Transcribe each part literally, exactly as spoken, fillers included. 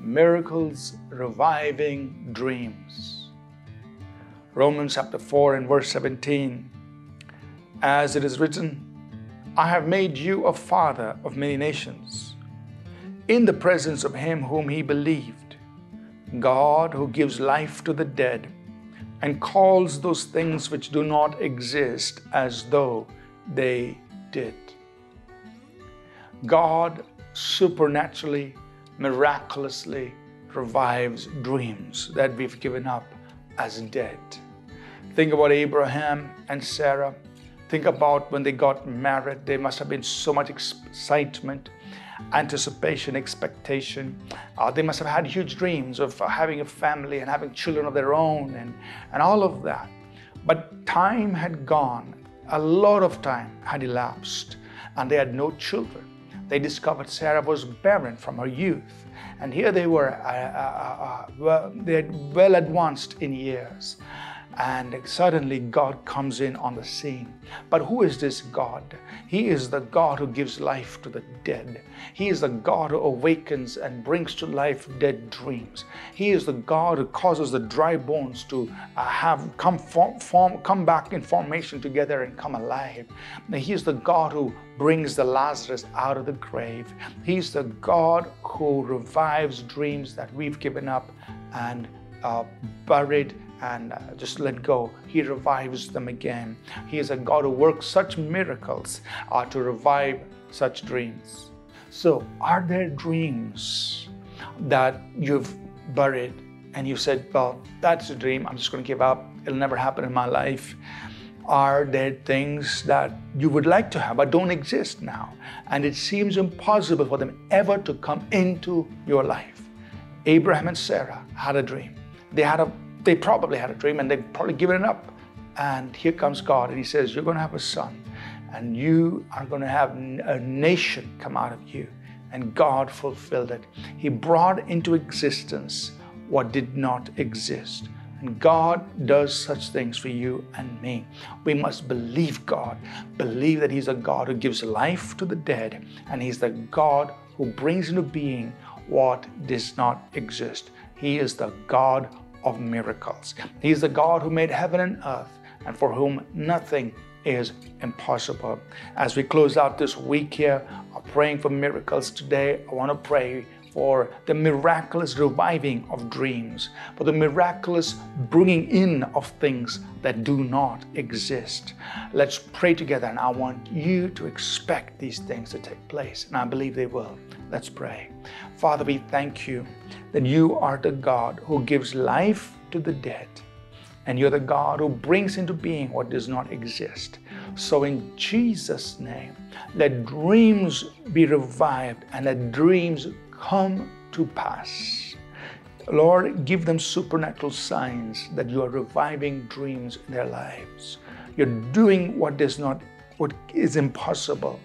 miracles reviving dreams. Romans chapter four and verse seventeen, as it is written, I have made you a father of many nations, in the presence of him whom he believed, God who gives life to the dead and calls those things which do not exist as though they did. God supernaturally, miraculously revives dreams that we've given up as dead. Think about Abraham and Sarah. Think about when they got married. There must have been so much excitement, anticipation, expectation. Uh, they must have had huge dreams of having a family and having children of their own and, and all of that. But time had gone. A lot of time had elapsed and they had no children. They discovered Sarah was barren from her youth. And here they were, uh, uh, uh, well, they had well advanced in years. And suddenly God comes in on the scene. But who is this God? He is the God who gives life to the dead. He is the God who awakens and brings to life dead dreams. He is the God who causes the dry bones to uh, have come, form, form, come back in formation together and come alive. He is the God who brings the Lazarus out of the grave. He is the God who revives dreams that we've given up and uh, buried and just let go. He revives them again. He is a God who works such miracles uh, to revive such dreams. So are there dreams that you've buried and you said, well, that's a dream, I'm just going to give up, it'll never happen in my life? Are there things that you would like to have but don't exist now, and it seems impossible for them ever to come into your life? Abraham and Sarah had a dream. They had a They probably had a dream and they've probably given it up. And here comes God and he says, you're going to have a son and you are going to have a nation come out of you. And God fulfilled it. He brought into existence what did not exist. And God does such things for you and me. We must believe God. Believe that he's a God who gives life to the dead. And he's the God who brings into being what does not exist. He is the God of miracles. He is the God who made heaven and earth and for whom nothing is impossible. As we close out this week here of praying for miracles today, I want to pray for the miraculous reviving of dreams, for the miraculous bringing in of things that do not exist. Let's pray together, and I want you to expect these things to take place, and I believe they will. Let's pray. Father, we thank you that you are the God who gives life to the dead, and you're the God who brings into being what does not exist. So in Jesus' name, let dreams be revived and let dreams come to pass. Lord, give them supernatural signs that you are reviving dreams in their lives. You're doing what does not, what is impossible.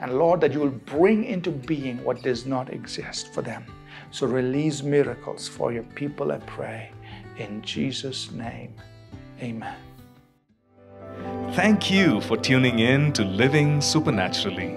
And Lord, that you will bring into being what does not exist for them. So release miracles for your people, I pray. In Jesus' name, amen. Thank you for tuning in to Living Supernaturally.